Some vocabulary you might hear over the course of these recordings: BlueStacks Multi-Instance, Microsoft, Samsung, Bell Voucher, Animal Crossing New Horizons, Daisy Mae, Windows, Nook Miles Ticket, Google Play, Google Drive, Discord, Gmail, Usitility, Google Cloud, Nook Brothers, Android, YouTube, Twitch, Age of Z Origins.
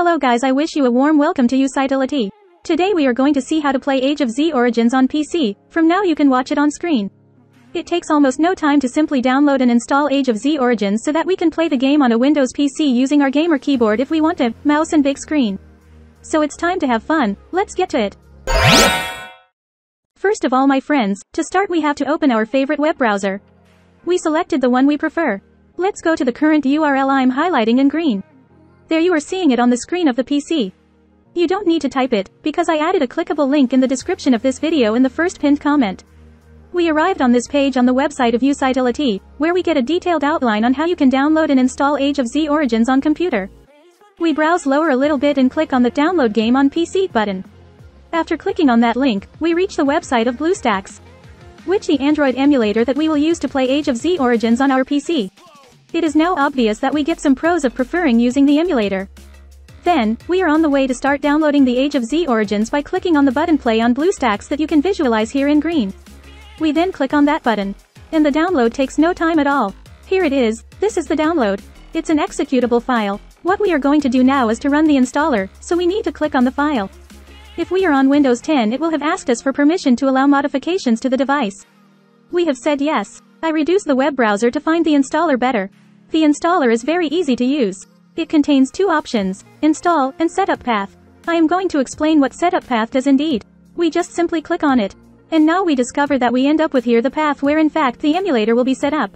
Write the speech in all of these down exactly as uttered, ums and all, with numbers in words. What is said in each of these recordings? Hello guys, I wish you a warm welcome to Usitility. Today we are going to see how to play Age of Z Origins on P C. From now you can watch it on screen. It takes almost no time to simply download and install Age of Z Origins so that we can play the game on a Windows P C using our gamer keyboard if we want to, mouse and big screen. So it's time to have fun, let's get to it. First of all my friends, to start we have to open our favorite web browser. We selected the one we prefer. Let's go to the current U R L I'm highlighting in green. There you are seeing it on the screen of the P C. You don't need to type it, because I added a clickable link in the description of this video in the first pinned comment. We arrived on this page on the website of Usitility, where we get a detailed outline on how you can download and install Age of Z Origins on computer. We browse lower a little bit and click on the Download Game on P C button. After clicking on that link, we reach the website of BlueStacks, which is the Android emulator that we will use to play Age of Z Origins on our P C. It is now obvious that we get some pros of preferring using the emulator. Then, we are on the way to start downloading the Age of Z Origins by clicking on the button play on BlueStacks that you can visualize here in green. We then click on that button. And the download takes no time at all. Here it is, this is the download. It's an executable file. What we are going to do now is to run the installer, so we need to click on the file. If we are on Windows ten it will have asked us for permission to allow modifications to the device. We have said yes. I reduce the web browser to find the installer better. The installer is very easy to use. It contains two options, install and setup path. I am going to explain what setup path does indeed. We just simply click on it. And now we discover that we end up with here the path where in fact the emulator will be set up.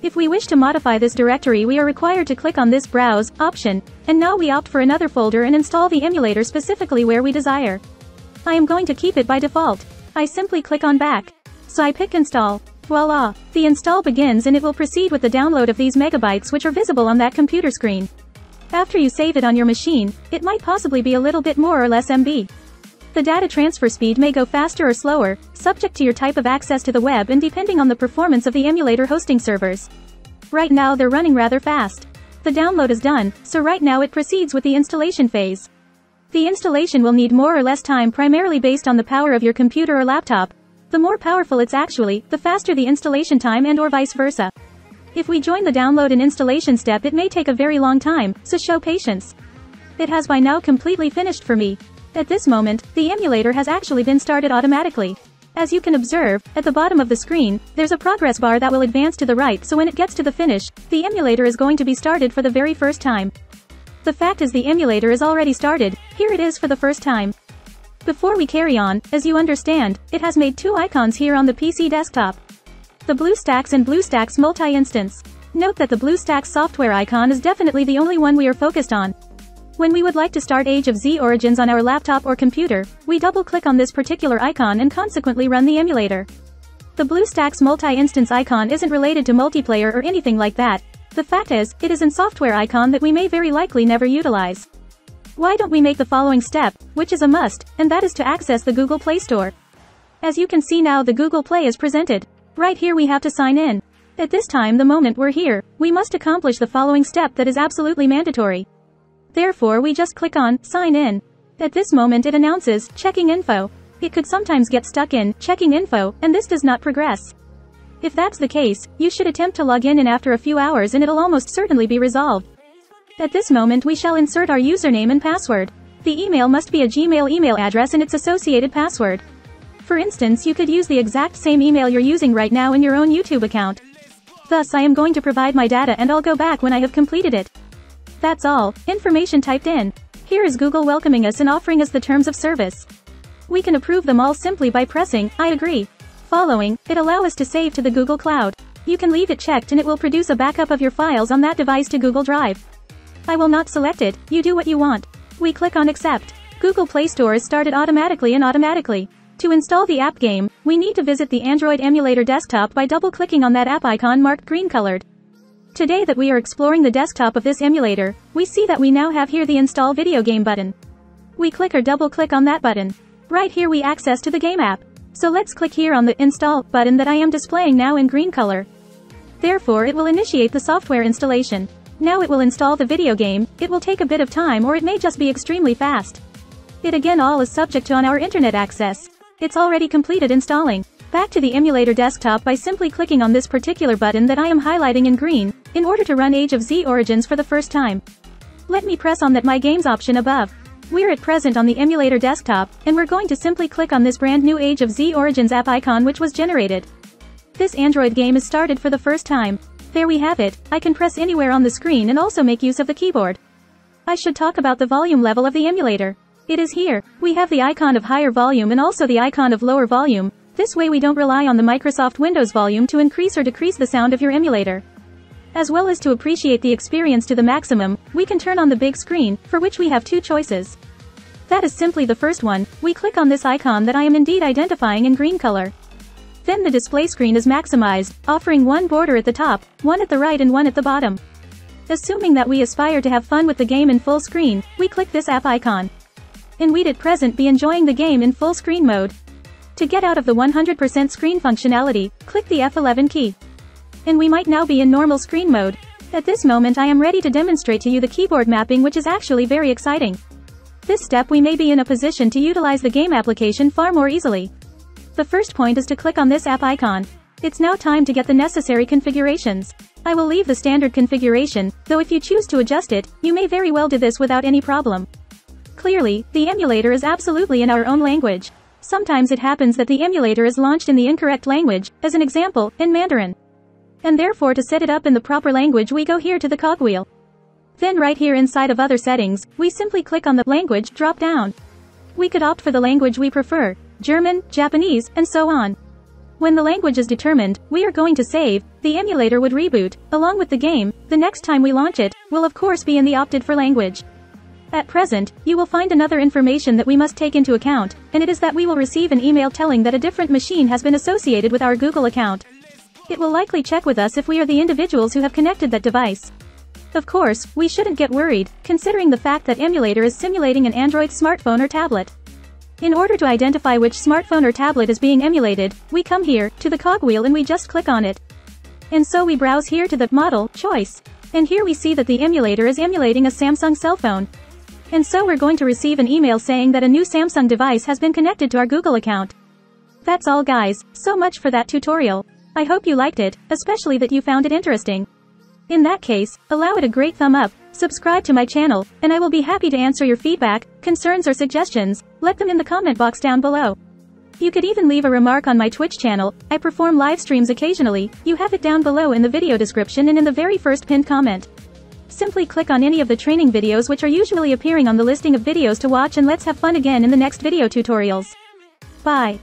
If we wish to modify this directory we are required to click on this browse option, and now we opt for another folder and install the emulator specifically where we desire. I am going to keep it by default. I simply click on back. So I pick install. Voila! The install begins and it will proceed with the download of these megabytes which are visible on that computer screen. After you save it on your machine, it might possibly be a little bit more or less M B. The data transfer speed may go faster or slower, subject to your type of access to the web and depending on the performance of the emulator hosting servers. Right now they're running rather fast. The download is done, so right now it proceeds with the installation phase. The installation will need more or less time primarily based on the power of your computer or laptop. The more powerful it's actually, the faster the installation time and or vice versa. If we join the download and installation step it may take a very long time, so show patience. It has by now completely finished for me. At this moment, the emulator has actually been started automatically. As you can observe, at the bottom of the screen, there's a progress bar that will advance to the right so when it gets to the finish, the emulator is going to be started for the very first time. The fact is the emulator is already started, here it is for the first time. Before we carry on, as you understand, it has made two icons here on the P C desktop. The BlueStacks and BlueStacks Multi-Instance. Note that the BlueStacks software icon is definitely the only one we are focused on. When we would like to start Age of Z Origins on our laptop or computer, we double-click on this particular icon and consequently run the emulator. The BlueStacks Multi-Instance icon isn't related to multiplayer or anything like that. The fact is, it is a software icon that we may very likely never utilize. Why don't we make the following step, which is a must, and that is to access the Google Play Store. As you can see now the Google Play is presented. Right here we have to sign in. At this time the moment we're here, we must accomplish the following step that is absolutely mandatory. Therefore we just click on, sign in. At this moment it announces, checking info. It could sometimes get stuck in, checking info, and this does not progress. If that's the case, you should attempt to log in and after a few hours and it'll almost certainly be resolved. At this moment we shall insert our username and password. The email must be a Gmail email address and its associated password. For instance, you could use the exact same email you're using right now in your own YouTube account. Thus I am going to provide my data and I'll go back when I have completed it. That's all, information typed in. Here is Google welcoming us and offering us the terms of service. We can approve them all simply by pressing, I agree. Following, it allows us to save to the Google Cloud. You can leave it checked and it will produce a backup of your files on that device to Google Drive. I will not select it, you do what you want. We click on accept. Google Play Store is started automatically and automatically. To install the app game, we need to visit the Android emulator desktop by double-clicking on that app icon marked green-colored. Today that we are exploring the desktop of this emulator, we see that we now have here the install video game button. We click or double-click on that button. Right here we access to the game app. So let's click here on the install button that I am displaying now in green color. Therefore it will initiate the software installation. Now it will install the video game, it will take a bit of time or it may just be extremely fast. It again all is subject to on our internet access. It's already completed installing. Back to the emulator desktop by simply clicking on this particular button that I am highlighting in green, in order to run Age of Z Origins for the first time. Let me press on that My Games option above. We're at present on the emulator desktop, and we're going to simply click on this brand new Age of Z Origins app icon which was generated. This Android game is started for the first time. There we have it. I can press anywhere on the screen and also make use of the keyboard. I should talk about the volume level of the emulator. It is here. We have the icon of higher volume and also the icon of lower volume. This way we don't rely on the Microsoft Windows volume to increase or decrease the sound of your emulator. As well as to appreciate the experience to the maximum, we can turn on the big screen, for which we have two choices. That is simply the first one. We click on this icon that I am indeed identifying in green color. Then the display screen is maximized, offering one border at the top, one at the right and one at the bottom. Assuming that we aspire to have fun with the game in full screen, we click this app icon. And we'd at present be enjoying the game in full screen mode. To get out of the one hundred percent screen functionality, click the F eleven key. And we might now be in normal screen mode. At this moment I am ready to demonstrate to you the keyboard mapping, which is actually very exciting. This step we may be in a position to utilize the game application far more easily. The first point is to click on this app icon. It's now time to get the necessary configurations. I will leave the standard configuration, though if you choose to adjust it, you may very well do this without any problem. Clearly, the emulator is absolutely in our own language. Sometimes it happens that the emulator is launched in the incorrect language, as an example, in Mandarin. And therefore to set it up in the proper language we go here to the cogwheel. Then right here inside of other settings, we simply click on the language drop down. We could opt for the language we prefer, German, Japanese, and so on. When the language is determined, we are going to save, the emulator would reboot, along with the game. The next time we launch it, will of course be in the opted for language. At present, you will find another information that we must take into account, and it is that we will receive an email telling that a different machine has been associated with our Google account. It will likely check with us if we are the individuals who have connected that device. Of course, we shouldn't get worried, considering the fact that emulator is simulating an Android smartphone or tablet. In order to identify which smartphone or tablet is being emulated, we come here, to the cogwheel, and we just click on it. And so we browse here to the model choice. And here we see that the emulator is emulating a Samsung cell phone. And so we're going to receive an email saying that a new Samsung device has been connected to our Google account. That's all guys, so much for that tutorial. I hope you liked it, especially that you found it interesting. In that case, allow it a great thumb up, subscribe to my channel, and I will be happy to answer your feedback, concerns or suggestions. Let them in the comment box down below. You could even leave a remark on my Twitch channel. I perform live streams occasionally. You have it down below in the video description and in the very first pinned comment. Simply click on any of the training videos which are usually appearing on the listing of videos to watch, and let's have fun again in the next video tutorials. Bye.